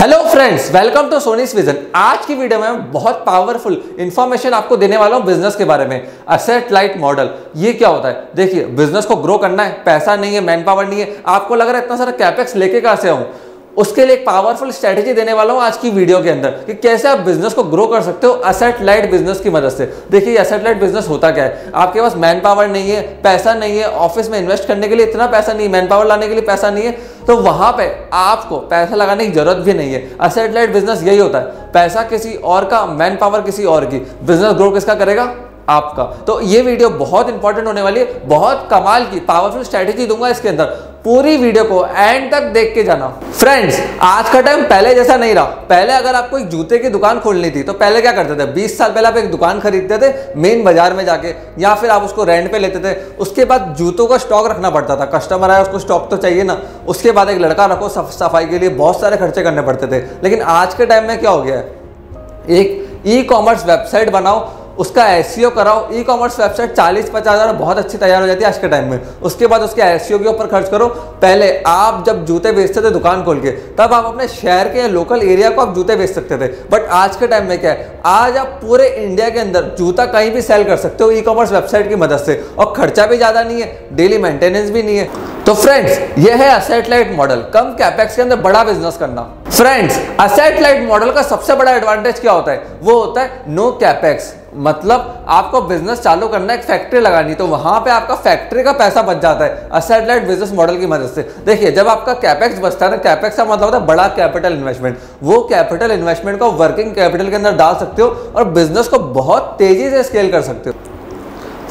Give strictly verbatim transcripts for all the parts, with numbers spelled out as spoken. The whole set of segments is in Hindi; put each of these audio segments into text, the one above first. Hello friends, welcome to सोनीस vision. आज की वीडियो में बहुत पावरफुल इंफॉर्मेशन आपको देने वाला हूं बिजनेस के बारे में। एसेट लाइट मॉडल ये क्या होता है? देखिए, बिजनेस को ग्रो करना है, पैसा नहीं है, मैन पावर नहीं है, आपको लग रहा है इतना सारा कैपेक्स लेके कहां से आऊं, उसके लिए एक पावरफुल स्ट्रेटेजी देने वाला हूं आज की वीडियो के अंदर कि कैसे आप बिजनेस को ग्रो कर सकते हो एसेट लाइट बिजनेस की मदद से। देखिए, एसेट लाइट बिजनेस होता क्या है? आपके पास मैन पावर नहीं है, पैसा नहीं है, ऑफिस में इन्वेस्ट करने के लिए इतना पैसा नहीं है, मैन पावर लाने के लिए पैसा नहीं है, तो वहां पे आपको पैसा लगाने की जरूरत भी नहीं है। एसेट लाइट बिजनेस यही होता है, पैसा किसी और का, मैन पावर किसी और की, बिजनेस ग्रो किसका करेगा? आपका। तो ये वीडियो बहुत इंपॉर्टेंट होने वाली है, बहुत कमाल की पावरफुल स्ट्रेटेजी दूंगा इसके अंदर। पूरी वीडियो को एंड तक देख के जाना। फ्रेंड्स, आज का टाइम पहले जैसा नहीं रहा। पहले अगर आपको एक जूते की दुकान खोलनी थी तो पहले क्या करते थे? बीस साल पहले आप एक दुकान खरीदते थे मेन बाजार में जाके, या फिर आप उसको रेंट पे लेते थे। उसके बाद जूतों का स्टॉक रखना पड़ता था, कस्टमर आया उसको स्टॉक तो चाहिए ना, उसके बाद एक लड़का रखो, सफ, सफाई के लिए बहुत सारे खर्चे करने पड़ते थे। लेकिन आज के टाइम में क्या हो गया है? एक ई कॉमर्स वेबसाइट बनाओ, उसका एसईओ कराओ। ई कॉमर्स वेबसाइट चालीस पचास हज़ार बहुत अच्छी तैयार हो जाती है आज के टाइम में। उसके बाद उसके एसईओ के ऊपर खर्च करो। पहले आप जब जूते बेचते थे दुकान खोल के, तब आप अपने शहर के या लोकल एरिया को आप जूते बेच सकते थे, बट आज के टाइम में क्या है? आज आप पूरे इंडिया के अंदर जूता कहीं भी सेल कर सकते हो ई कॉमर्स वेबसाइट की मदद से, और खर्चा भी ज़्यादा नहीं है, डेली मेंटेनेंस भी नहीं है। तो फ्रेंड्स, यह है एसेट लाइट मॉडल, कम कैपेक्स के अंदर बड़ा बिजनेस करना। फ्रेंड्स, एसेट लाइट मॉडल का सबसे बड़ा एडवांटेज क्या होता है? वो होता है नो कैपेक्स। मतलब आपको बिजनेस चालू करना है, एक फैक्ट्री लगानी, तो वहां पे आपका फैक्ट्री का पैसा बच जाता है एसेट लाइट बिजनेस मॉडल की मदद से। देखिए, जब आपका कैपेक्स बचता है ना, कैपेक्स का मतलब होता है बड़ा कैपिटल इन्वेस्टमेंट। वो कैपिटल इन्वेस्टमेंट को वर्किंग कैपिटल के अंदर डाल सकते हो और बिजनेस को बहुत तेजी से स्केल कर सकते हो।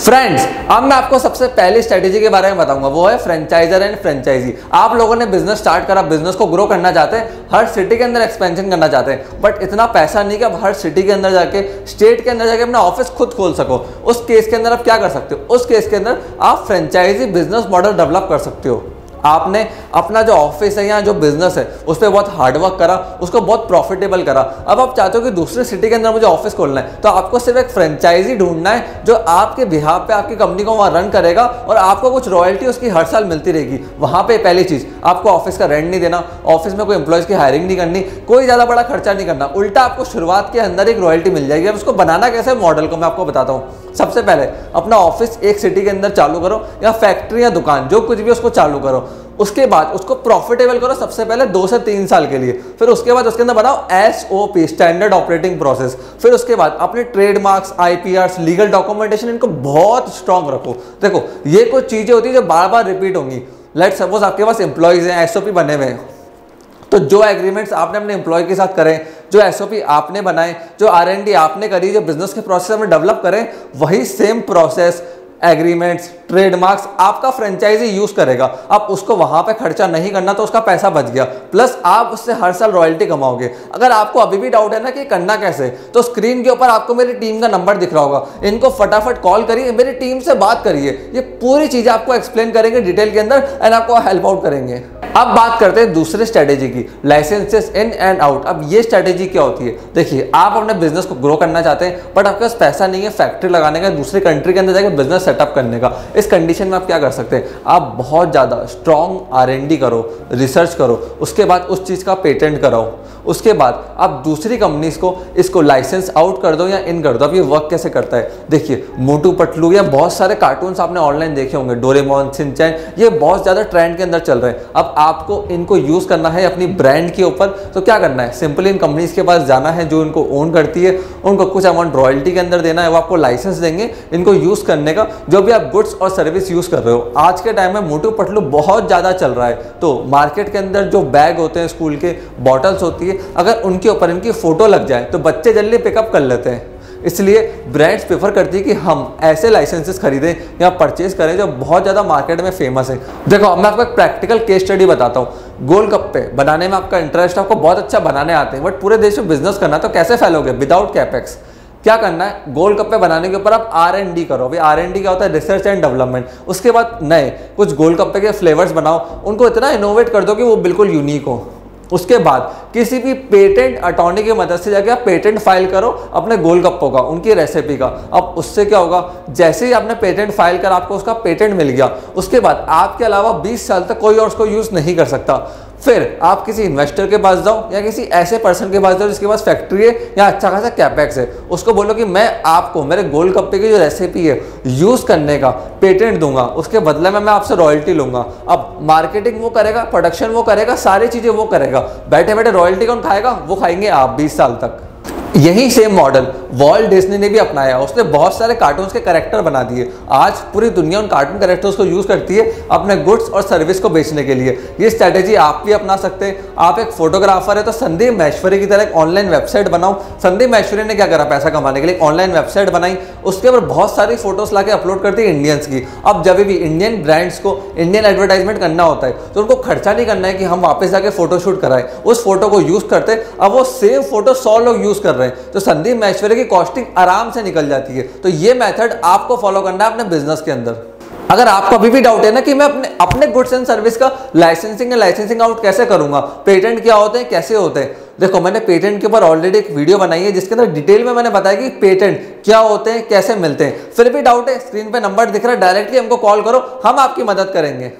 फ्रेंड्स, अब मैं आपको सबसे पहली स्ट्रेटेजी के बारे में बताऊंगा, वो है फ्रेंचाइजर एंड फ्रेंचाइजी। आप लोगों ने बिजनेस स्टार्ट करा, बिजनेस को ग्रो करना चाहते हैं, हर सिटी के अंदर एक्सपेंशन करना चाहते हैं, बट इतना पैसा नहीं कि आप हर सिटी के अंदर जाके, स्टेट के अंदर जाके अपना ऑफिस खुद खोल सको। उस केस के अंदर आप क्या कर सकते हो? उस केस के अंदर आप फ्रेंचाइजी बिजनेस मॉडल डेवलप कर सकते हो। आपने अपना जो ऑफिस है या जो बिजनेस है उस पर बहुत हार्डवर्क करा, उसको बहुत प्रॉफिटेबल करा। अब आप चाहते हो कि दूसरे सिटी के अंदर मुझे ऑफिस खोलना है, तो आपको सिर्फ एक फ्रेंचाइजी ढूंढना है जो आपके बिहाफ पे आपकी कंपनी को वहाँ रन करेगा और आपको कुछ रॉयल्टी उसकी हर साल मिलती रहेगी। वहाँ पे पहली चीज़, आपको ऑफिस का रेंट नहीं देना, ऑफिस में कोई एम्प्लॉयज़ की हायरिंग नहीं करनी, कोई ज़्यादा बड़ा खर्चा नहीं करना, उल्टा आपको शुरुआत के अंदर एक रॉयल्टी मिल जाएगी। अब उसको बनाना कैसे मॉडल को मैं आपको बताता हूँ। सबसे पहले अपना ऑफिस एक सिटी के अंदर चालू करो, या फैक्ट्री या दुकान, जो कुछ भी, उसको चालू करो। उसके बाद उसको प्रॉफिटेबल करो सबसे पहले दो से तीन साल के लिए। फिर उसके बाद उसके अंदर बनाओ एसओपी, स्टैंडर्ड ऑपरेटिंग प्रोसेस। फिर उसके बाद अपने ट्रेडमार्क्स, आईपीआर्स, लीगल डॉक्यूमेंटेशन, इनको बहुत स्ट्रांग रखो। देखो, ये कुछ चीजें होती है जो बार बार रिपीट होंगी। लेट्स सपोज आपके पास एम्प्लॉयज हैं, एसओपी बने हुए हैं, तो जो एग्रीमेंट्स आपने अपने एम्प्लॉय के साथ करें, जो एसओपी आपने बनाए, जो आर एन डी आपने करी, जो बिजनेस के प्रोसेस में डेवलप करें, वही सेम प्रोसेस, एग्रीमेंट्स, ट्रेडमार्क्स आपका फ्रेंचाइजी यूज करेगा। अब उसको वहां पे खर्चा नहीं करना, तो उसका पैसा बच गया, प्लस आप उससे हर साल रॉयल्टी कमाओगे। अगर आपको अभी भी डाउट है ना कि करना कैसे, तो स्क्रीन के ऊपर आपको मेरी टीम का नंबर दिख रहा होगा, इनको फटाफट कॉल करिए, मेरी टीम से बात करिए, ये पूरी चीजें आपको एक्सप्लेन करेंगे डिटेल के अंदर एंड आपको हेल्प आउट करेंगे। अब बात करते हैं दूसरे स्ट्रेटेजी की, लाइसेंसेस इन एंड आउट। अब ये स्ट्रेटेजी क्या होती है? देखिए, आप अपने बिजनेस को ग्रो करना चाहते हैं, बट आपके पास पैसा नहीं है फैक्ट्री लगाने का, दूसरी कंट्री के अंदर जाकर बिजनेस सेटअप करने का। इस कंडीशन में आप क्या कर सकते हैं? आप बहुत ज़्यादा स्ट्रॉन्ग आर एन डी करो, रिसर्च करो, उसके बाद उस चीज़ का पेटेंट कराओ, उसके बाद आप दूसरी कंपनीज को इसको लाइसेंस आउट कर दो या इन कर दो। अब ये वर्क कैसे करता है? देखिए, मोटू पटलू या बहुत सारे कार्टून्स आपने ऑनलाइन देखे होंगे, डोरेमोन, शिनचैन, ये बहुत ज़्यादा ट्रेंड के अंदर चल रहे हैं। अब आपको इनको यूज़ करना है अपनी ब्रांड के ऊपर, तो क्या करना है? सिंपली इन कंपनीज के पास जाना है जो इनको ओन करती है, उनको कुछ अमाउंट रॉयल्टी के अंदर देना है, वो आपको लाइसेंस देंगे इनको यूज़ करने का, जो भी आप गुड्स और सर्विस यूज़ कर रहे हो। आज के टाइम में मोटू पटलू बहुत ज़्यादा चल रहा है, तो मार्केट के अंदर जो बैग होते हैं स्कूल के, बॉटल्स होती है, अगर उनके ऊपर इनकी फ़ोटो लग जाए तो बच्चे जल्दी पिकअप कर लेते हैं। इसलिए ब्रांड्स प्रेफर करती है कि हम ऐसे लाइसेंसेस खरीदें या परचेज करें जो बहुत ज़्यादा मार्केट में फेमस है। देखो, मैं आपको एक प्रैक्टिकल केस स्टडी बताता हूँ। गोलगप्पे बनाने में आपका इंटरेस्ट, आपको बहुत अच्छा बनाने आते हैं, बट पूरे देश में बिजनेस करना तो कैसे फैलोगे विदाउट कैपेक्स? क्या करना है? गोलगप्पे बनाने के ऊपर आप आर एंड डी करो। अभी आर एंड डी क्या होता है? Research and development. उसके बाद नए कुछ गोलगप्पे के फ्लेवर्स बनाओ, उनको इतना इनोवेट कर दो कि वो बिल्कुल यूनिक हो। उसके बाद किसी भी पेटेंट अटॉर्नी की मदद से जाके आप पेटेंट फाइल करो अपने गोलगप्पों का, उनकी रेसिपी का। अब उससे क्या होगा? जैसे ही आपने पेटेंट फाइल कर, आपको उसका पेटेंट मिल गया, उसके बाद आपके अलावा बीस साल तक कोई और उसको यूज़ नहीं कर सकता। फिर आप किसी इन्वेस्टर के पास जाओ या किसी ऐसे पर्सन के पास जाओ जिसके पास फैक्ट्री है या अच्छा खासा कैपेक्स है, उसको बोलो कि मैं आपको मेरे गोल गप्पे की जो रेसिपी है यूज़ करने का पेटेंट दूंगा, उसके बदले में मैं आपसे रॉयल्टी लूँगा। अब मार्केटिंग वो करेगा, प्रोडक्शन वो करेगा, सारी चीज़ें वो करेगा, बैठे बैठे रॉयल्टी कौन खाएगा? वो खाएंगे आप बीस साल तक। यही सेम मॉडल वॉल्ट डिज्नी ने भी अपनाया। उसने बहुत सारे कार्टून्स के कैरेक्टर बना दिए। आज पूरी दुनिया उन कार्टून कैरेक्टर्स को यूज़ करती है अपने गुड्स और सर्विस को बेचने के लिए। ये स्ट्रैटेजी आप भी अपना सकते हैं। आप एक फोटोग्राफर है तो संदीप माहेश्वरी की तरह एक ऑनलाइन वेबसाइट बनाओ। संदीप माहेश्वरी ने क्या करा, पैसा कमाने के लिए ऑनलाइन वेबसाइट बनाई, उसके ऊपर बहुत सारी फोटोज़ ला के अपलोड करती है इंडियंस की। अब जब भी इंडियन ब्रांड्स को इंडियन एडवर्टाइजमेंट करना होता है तो उनको खर्चा नहीं करना है कि हम वापस जाके फोटोशूट कराएं, उस फोटो को यूज़ करते। अब वो सेम फोटो सौ लोग यूज़ कर रहे हैं तो संदीप माहेश्वरी की कॉस्टिंग आराम से निकल जाती है। तो ये मेथड आपको फॉलो करना है अपने बिजनेस के अंदर। अगर आपको अभी भी डाउट है ना कि मैं अपने अपने गुड्स एंड सर्विस का लाइसेंसिंग एंड लाइसेंसिंग आउट कैसे करूंगा, पेटेंट क्या होते हैं, कैसे होते हैं, देखो मैंने पेटेंट के ऊपर ऑलरेडी एक वीडियो बनाई है जिसके अंदर डिटेल में मैंने बताया कि पेटेंट क्या होते हैं, कैसे मिलते हैं। फिर भी डाउट है, स्क्रीन पर नंबर दिख रहा है, डायरेक्टली हमको कॉल करो, हम आपकी मदद करेंगे।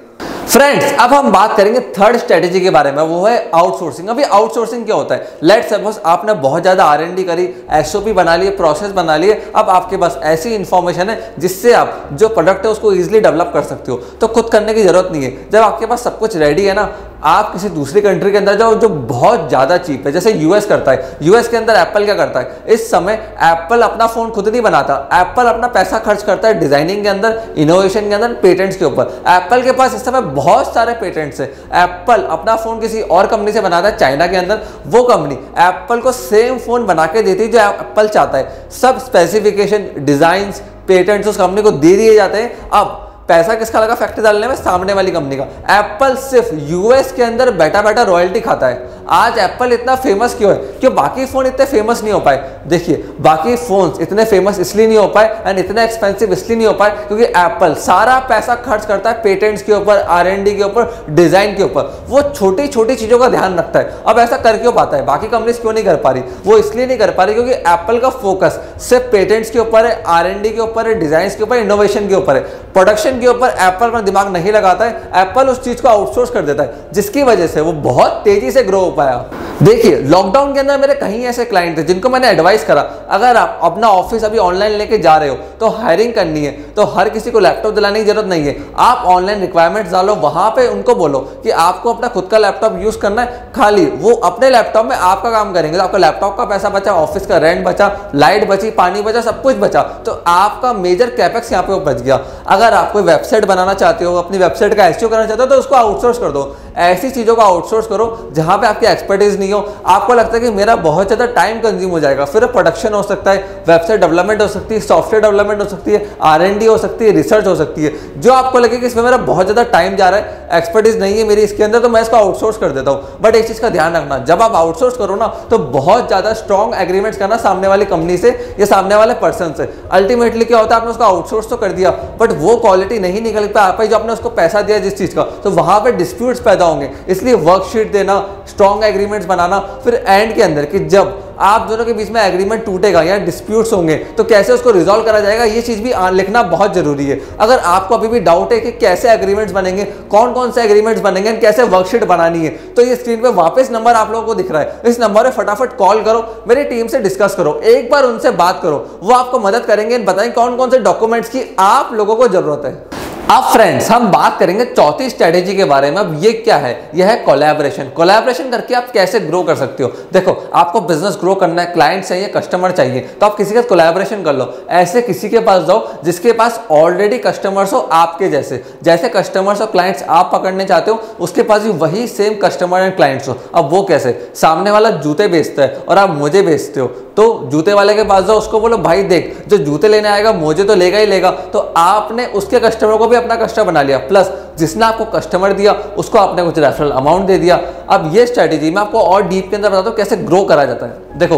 फ्रेंड्स, अब हम बात करेंगे थर्ड स्ट्रेटेजी के बारे में, वो है आउटसोर्सिंग। अभी आउटसोर्सिंग क्या होता है? लेट्स सपोज आपने बहुत ज़्यादा आर एन डी करी, एसओपी बना लिए, प्रोसेस बना लिए, अब आपके पास ऐसी इन्फॉर्मेशन है जिससे आप जो प्रोडक्ट है उसको ईजिली डेवलप कर सकते हो, तो खुद करने की जरूरत नहीं है। जब आपके पास सब कुछ रेडी है ना, आप किसी दूसरी कंट्री के अंदर जाओ जो बहुत ज़्यादा चीप है, जैसे यूएस करता है। यूएस के अंदर एप्पल क्या करता है, इस समय एप्पल अपना फ़ोन खुद नहीं बनाता, एप्पल अपना पैसा खर्च करता है डिज़ाइनिंग के अंदर, इनोवेशन के अंदर, पेटेंट्स के ऊपर। एप्पल के पास इस समय बहुत सारे पेटेंट्स हैं। एप्पल अपना फ़ोन किसी और कंपनी से बनाता है चाइना के अंदर, वो कंपनी एप्पल को सेम फ़ोन बना के देती है जो एप्पल चाहता है। सब स्पेसिफिकेशन, डिज़ाइंस, पेटेंट्स उस कंपनी को दे दिए जाते हैं। अब पैसा किसका लगा फैक्ट्री डालने में? सामने वाली कंपनी का। एप्पल सिर्फ यूएस के अंदर बैठा बैठा रॉयल्टी खाता है। आज एप्पल इतना फेमस क्यों है? क्यों बाकी फ़ोन इतने फेमस नहीं हो पाए? देखिए, बाकी फ़ोन्स इतने फेमस इसलिए नहीं हो पाए एंड इतने एक्सपेंसिव इसलिए नहीं हो पाए क्योंकि एप्पल सारा पैसा खर्च करता है पेटेंट्स के ऊपर, आर एन डी के ऊपर, डिज़ाइन के ऊपर। वो छोटी छोटी चीज़ों का ध्यान रखता है। अब ऐसा कर क्यों पाता है, बाकी कंपनीज क्यों नहीं कर पा रही? वो इसलिए नहीं कर पा रही क्योंकि एप्पल का फोकस सिर्फ पेटेंट्स के ऊपर है, आर एन डी के ऊपर है, डिज़ाइन के ऊपर, इनोवेशन के ऊपर है। प्रोडक्शन के ऊपर एप्पल अपना दिमाग नहीं लगाता है, एप्पल उस चीज को आउटसोर्स कर देता है, जिसकी वजह से वो बहुत तेजी से ग्रो हो पाया। देखिए, लॉकडाउन के अंदर मेरे कहीं ऐसे क्लाइंट थे जिनको मैंने एडवाइस करा, अगर आप अपना ऑफिस अभी ऑनलाइन लेके जा रहे हो तो हायरिंग करनी है तो हर किसी को लैपटॉप दिलाने की जरूरत नहीं है, आप ऑनलाइन रिक्वायरमेंट्स डालो, वहां पे उनको बोलो कि आपको अपना खुद का लैपटॉप यूज करना है, खाली वो अपने लैपटॉप में आपका काम करेंगे तो आपका लैपटॉप का पैसा बचा, ऑफिस का रेंट बचा, लाइट बची, पानी बचा, सब कुछ बचा, तो आपका मेजर कैपेक्स यहाँ पे बच गया। अगर आप कोई वेबसाइट बनाना चाहते हो, अपनी वेबसाइट का एसईओ करना चाहते हो तो उसको आउटसोर्स कर दो। ऐसी चीज़ों को आउटसोर्स करो जहाँ पे आपकी एक्सपर्टीज़ नहीं हो, आपको लगता है कि मेरा बहुत ज़्यादा टाइम कंज्यूम हो जाएगा। फिर प्रोडक्शन हो सकता है, वेबसाइट डेवलपमेंट हो सकती है, सॉफ्टवेयर डेवलपमेंट हो सकती है, आर एन डी हो सकती है, रिसर्च हो सकती है। जो आपको लगे कि इसमें मेरा बहुत ज़्यादा टाइम जा रहा है, एक्सपर्टीज़ नहीं है मेरी इसके अंदर, तो मैं इसको आउटसोर्स कर देता हूँ। बट एक चीज़ का ध्यान रखना, जब आप आउटसोर्स करो ना तो बहुत ज़्यादा स्ट्रॉन्ग एग्रीमेंट्स करना सामने वाली कंपनी से या सामने वाले पर्सन से। अल्टीमेटली क्या होता है, आपने उसको आउटसोर्स तो कर दिया बट वो क्वालिटी नहीं निकल पाई जो आपने उसको पैसा दिया जिस चीज़ का, तो वहाँ पर डिस्प्यूट्स पैदा होंगे। इसलिए वर्कशीट देना, स्ट्रॉन्ग एग्रीमेंट्स बनाना, फिर एंड के अंदर कि जब आप दोनों के बीच में एग्रीमेंट टूटेगा या डिस्प्यूट्स होंगे तो कैसे उसको रिजॉल्व करा जाएगा, ये चीज़ भी लिखना बहुत जरूरी है। अगर आपको अभी भी डाउट है कि कैसे एग्रीमेंट्स बनेंगे, कौन कौन से एग्रीमेंट्स बनेंगे, कैसे वर्कशीट बनानी है, तो ये स्क्रीन पे वापस नंबर आप लोगों को दिख रहा है, इस नंबर पर फटाफट कॉल करो, मेरी टीम से डिस्कस करो, एक बार उनसे बात करो, वो आपको मदद करेंगे, बताएं कौन कौन से डॉक्यूमेंट्स की आप लोगों को जरूरत है। अब फ्रेंड्स, हम बात करेंगे चौथी स्ट्रेटेजी के बारे में। अब ये क्या है, यह है कोलैबोरेशन। कोलैबोरेशन करके आप कैसे ग्रो कर सकते हो? देखो, आपको बिजनेस ग्रो करना है, क्लाइंट चाहिए, कस्टमर चाहिए, तो आप किसी के साथ कोलैबोरेशन कर लो। ऐसे किसी के पास जाओ जिसके पास ऑलरेडी कस्टमर्स हो आपके जैसे, जैसे कस्टमर्स और क्लाइंट्स आप पकड़ने चाहते हो उसके पास भी वही सेम कस्टमर एंड क्लाइंट्स हो। अब वो कैसे, सामने वाला जूते बेचता है और आप मोजे बेचते हो, तो जूते वाले के पास जाओ, उसको बोलो भाई देख, जो जूते लेने आएगा मोजे तो लेगा ही लेगा, तो आपने उसके कस्टमर को भी अपना कस्टमर बना लिया, प्लस जिसने आपको कस्टमर दिया उसको आपने कुछ रेफरल अमाउंट दे दिया। अब ये स्ट्रेटेजी मैं आपको और डीप के अंदर बताता हूँ कैसे ग्रो करा जाता है। देखो,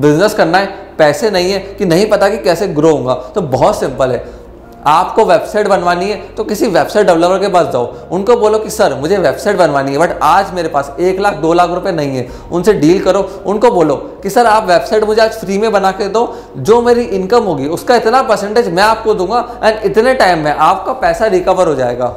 बिजनेस करना है, पैसे नहीं है कि नहीं पता कि कैसे ग्रो होगा, तो बहुत सिंपल है, आपको वेबसाइट बनवानी है तो किसी वेबसाइट डेवलपर के पास जाओ, उनको बोलो कि सर मुझे वेबसाइट बनवानी है बट आज मेरे पास एक लाख दो लाख रुपए नहीं है। उनसे डील करो, उनको बोलो कि सर आप वेबसाइट मुझे आज फ्री में बना के दो, जो मेरी इनकम होगी उसका इतना परसेंटेज मैं आपको दूंगा एंड इतने टाइम में आपका पैसा रिकवर हो जाएगा।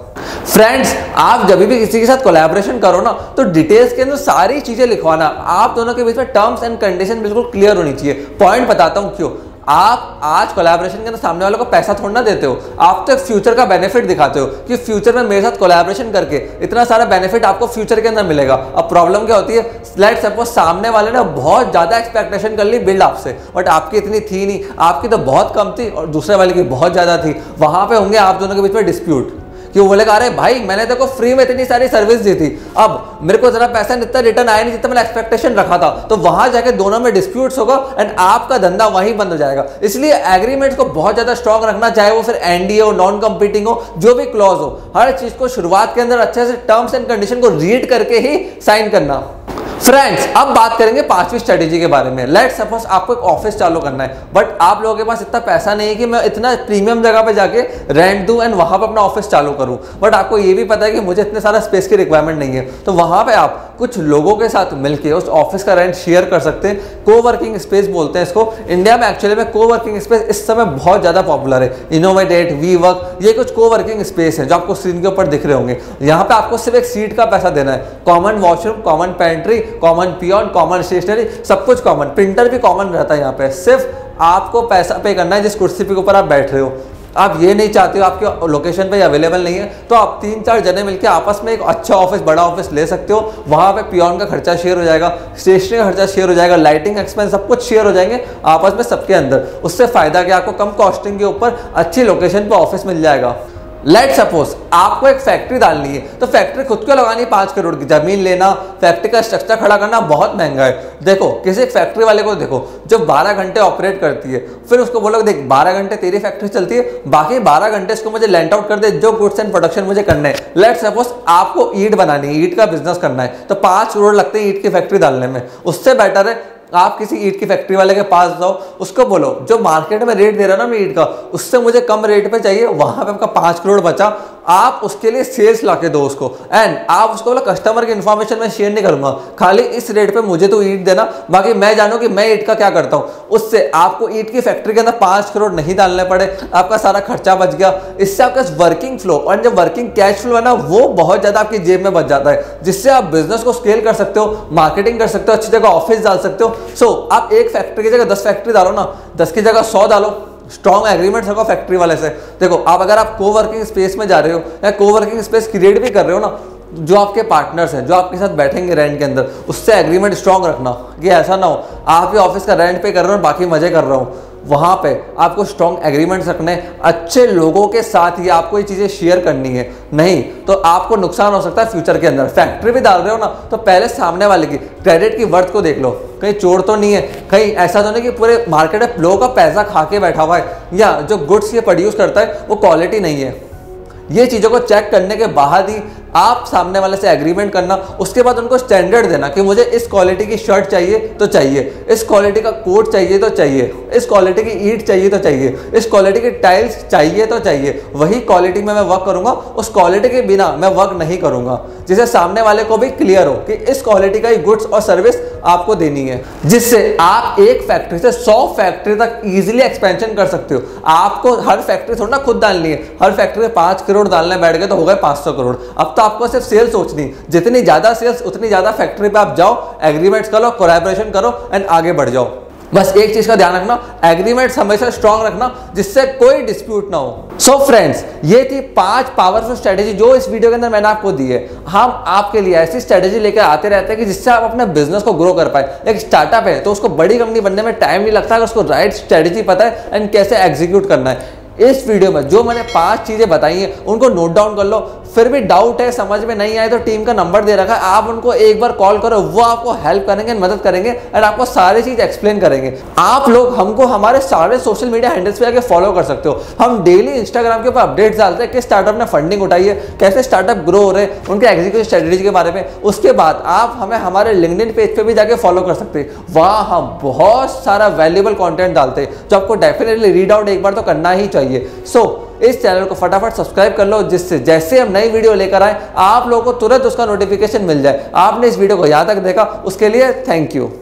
फ्रेंड्स आप जब भी किसी के साथ कोलैबोरेशन करो ना तो डिटेल्स के अंदर सारी चीजें लिखवाना। आप दोनों के बीच में टर्म्स एंड कंडीशन बिल्कुल क्लियर होनी चाहिए। पॉइंट बताता हूँ क्यों। आप आज कोलैबोरेशन के अंदर सामने वालों को पैसा थोड़ा ना देते हो, आप तो एक फ्यूचर का बेनिफिट दिखाते हो कि फ्यूचर में मेरे साथ कोलैबोरेशन करके इतना सारा बेनिफिट आपको फ्यूचर के अंदर मिलेगा। अब प्रॉब्लम क्या होती है, लेट्स सपोज सामने वाले ने बहुत ज़्यादा एक्सपेक्टेशन कर ली बिल्ड आपसे, बट आपकी इतनी थी नहीं, आपकी तो बहुत कम थी और दूसरे वाले की बहुत ज़्यादा थी। वहाँ पर होंगे आप दोनों के बीच में डिस्प्यूट कि वो बोलेगा अरे भाई मैंने तेरे को फ्री में इतनी सारी सर्विस दी थी, अब मेरे को जरा पैसा इतना रिटर्न आया नहीं जितना मैंने एक्सपेक्टेशन रखा था। तो वहाँ जाके दोनों में डिस्प्यूट्स होगा एंड आपका धंधा वहीं बंद हो जाएगा। इसलिए एग्रीमेंट्स को बहुत ज़्यादा स्ट्रॉन्ग रखना, चाहे वो फिर एनडीए हो, नॉन कम्पीटिंग हो, जो भी क्लॉज हो, हर चीज़ को शुरुआत के अंदर अच्छे से टर्म्स एंड कंडीशन को रीड करके ही साइन करना। फ्रेंड्स अब बात करेंगे पांचवी स्ट्रेटेजी के बारे में। लेट्स सपोज आपको एक ऑफिस चालू करना है, बट आप लोगों के पास इतना पैसा नहीं है कि मैं इतना प्रीमियम जगह पे जाके रेंट दूं एंड वहाँ पे अपना ऑफिस चालू करूं, बट आपको ये भी पता है कि मुझे इतने सारा स्पेस की रिक्वायरमेंट नहीं है। तो वहाँ पे आप कुछ लोगों के साथ मिलकर उस ऑफिस का रेंट शेयर कर सकते हैं। को वर्किंग स्पेस बोलते हैं इसको इंडिया में। एक्चुअली में को वर्किंग स्पेस इस समय बहुत ज़्यादा पॉपुलर है। इनोवेट एट वीवर्क, ये कुछ को वर्किंग स्पेस है जो आपको स्क्रीन के ऊपर दिख रहे होंगे। यहाँ पर आपको सिर्फ एक सीट का पैसा देना है। Common washroom, common pantry, common peon, common stationery, सब कुछ कॉमन, प्रिंटर भी कॉमन रहता है। यहाँ पे सिर्फ आपको पैसा पे करना है जिस कुर्सी पे ऊपर आप बैठ रहे हो। आप ये नहीं चाहते हो आपके लोकेशन पे अवेलेबल नहीं है, तो आप तीन चार जने मिलकर आपस में एक अच्छा ऑफिस, बड़ा ऑफिस ले सकते हो। वहाँ पे पियोन का खर्चा शेयर हो जाएगा, स्टेशनरी का खर्चा शेयर हो जाएगा, लाइटिंग एक्सपेंस सब कुछ शेयर हो जाएंगे आपस में सबके अंदर। उससे फ़ायदा क्या, आपको कम कॉस्टिंग के ऊपर अच्छी लोकेशन पर ऑफिस मिल जाएगा। लेट सपोज आपको एक फैक्ट्री डालनी है, तो फैक्ट्री खुद को लगानी है पाँच करोड़ की। जमीन लेना, फैक्ट्री का स्ट्रक्चर खड़ा करना बहुत महंगा है। देखो किसी एक फैक्ट्री वाले को देखो जो बारह घंटे ऑपरेट करती है, फिर उसको बोलो देख बारह घंटे तेरी फैक्ट्री चलती है, बाकी बारह घंटे इसको मुझे लेंट आउट कर दे जो गुड्स एंड प्रोडक्शन मुझे करना है। लेट सपोज आपको ईट बनानी है, ईट का बिजनेस करना है, तो पाँच करोड़ लगते हैं ईट की फैक्ट्री डालने में। उससे बेटर है आप किसी ईट की फैक्ट्री वाले के पास जाओ, उसको बोलो जो मार्केट में रेट दे रहा है ना मैं ईट का, उससे मुझे कम रेट पे चाहिए, वहाँ पे आपका पाँच करोड़ बचा, आप उसके लिए सेल्स लाके दो उसको। एंड आप उसको बोलो कस्टमर की इन्फॉर्मेशन मैं शेयर नहीं करूँगा, खाली इस रेट पे मुझे तो ईट देना, बाकी मैं जानूँ कि मैं ईट का क्या करता हूँ। उससे आपको ईट की फैक्ट्री के अंदर पाँच करोड़ नहीं डालने पड़े, आपका सारा खर्चा बच गया। इससे आपका वर्किंग फ्लो और जब वर्किंग कैश फ्लो है ना वो बहुत ज़्यादा आपकी जेब में बच जाता है, जिससे आप बिजनेस को स्केल कर सकते हो, मार्केटिंग कर सकते हो, अच्छी जगह ऑफिस डाल सकते हो। सो so, आप एक फैक्ट्री की जगह दस फैक्ट्री डालो ना, दस की जगह सौ डालो। स्ट्रॉन्ग एग्रीमेंट्स होगा फैक्ट्री वाले से। देखो आप अगर आप कोवर्किंग स्पेस में जा रहे हो या कोवर्किंग स्पेस क्रिएट भी कर रहे हो ना, जो आपके पार्टनर्स हैं जो आपके साथ बैठेंगे रेंट के अंदर, उससे एग्रीमेंट स्ट्रॉन्ग रखना कि ऐसा ना हो आप ही ऑफिस का रेंट पे कर रहे हो और बाकी मजे कर रहा हूँ। वहाँ पे आपको स्ट्रॉन्ग एग्रीमेंट्स रखने, अच्छे लोगों के साथ ही आपको ये चीज़ें शेयर करनी है, नहीं तो आपको नुकसान हो सकता है फ्यूचर के अंदर। फैक्ट्री भी डाल रहे हो ना तो पहले सामने वाले की क्रेडिट की वर्थ को देख लो, कहीं चोर तो नहीं है, कहीं ऐसा तो नहीं कि पूरे मार्केट में लोगों का पैसा खा के बैठा हुआ है, या जो गुड्स ये प्रोड्यूस करता है वो क्वालिटी नहीं है। ये चीज़ों को चेक करने के बाद ही आप सामने वाले से एग्रीमेंट करना, उसके बाद उनको स्टैंडर्ड देना कि मुझे इस क्वालिटी की शर्ट चाहिए तो चाहिए, इस क्वालिटी का कोट चाहिए तो चाहिए, इस क्वालिटी की ईंट चाहिए तो चाहिए, इस क्वालिटी की टाइल्स चाहिए तो चाहिए, वही क्वालिटी में मैं वर्क करूँगा, उस क्वालिटी के बिना मैं वर्क नहीं करूँगा। जिससे सामने वाले को भी क्लियर हो कि इस क्वालिटी का ही गुड्स और सर्विस आपको देनी है, जिससे आप एक फैक्ट्री से सौ फैक्ट्री तक ईजिली एक्सपेंशन कर सकते हो। आपको हर फैक्ट्री थोड़ा ना खुद डालनी है, हर फैक्ट्री में पाँच करोड़ डालने बैठ गए तो हो गए पाँच सौ करोड़। अब तो आपको सिर्फ सेल्स सोचनी, जितनी ज़्यादा सेल्स उतनी ज़्यादा फैक्ट्री पे आप जाओ, एग्रीमेंट्स करो, कोलैबोरेशन करो एंड आगे बढ़ जाओ। बस एक चीज़ का ध्यान रखना, एग्रीमेंट्स हमेशा स्ट्रांग रखना जिससे कोई डिस्प्यूट ना हो। सो so फ्रेंड्स ये थी पांच पावरफुल स्ट्रेटेजी जो इस वीडियो के अंदर मैंने आपको दी है। हम आपके लिए ऐसी स्ट्रेटेजी लेकर आते रहते हैं कि जिससे आप अपने बिजनेस को ग्रो कर पाए। एक स्टार्टअप है तो उसको बड़ी कंपनी बनने में टाइम नहीं लगता अगर उसको राइट स्ट्रेटेजी पता है एंड कैसे एग्जीक्यूट करना है। इस वीडियो में जो मैंने पांच चीज़ें बताई हैं उनको नोट डाउन कर लो। फिर भी डाउट है, समझ में नहीं आए तो टीम का नंबर दे रखा है, आप उनको एक बार कॉल करो, वो आपको हेल्प करेंगे, मदद करेंगे एंड आपको सारी चीज़ एक्सप्लेन करेंगे। आप लोग हमको हमारे सारे सोशल मीडिया हैंडल्स पे आके फॉलो कर सकते हो। हम डेली इंस्टाग्राम के ऊपर अपडेट्स डालते हैं, किस स्टार्टअप ने फंडिंग उठाई है, कैसे स्टार्टअप ग्रो हो रहे हैं, उनके एग्जीक्यूशन स्ट्रेटेजी के बारे में। उसके बाद आप हमें हमारे लिंक्डइन पेज पर भी जाके फॉलो कर सकते हैं, वहाँ हम बहुत सारा वैल्यूबल कॉन्टेंट डालते हैं जो आपको डेफिनेटली रीड आउट एक बार तो करना ही चाहिए। सो so, इस चैनल को फटाफट सब्सक्राइब कर लो, जिससे जैसे हम नई वीडियो लेकर आए आप लोगों को तुरंत उसका नोटिफिकेशन मिल जाए। आपने इस वीडियो को यहाँ तक देखा उसके लिए थैंक यू।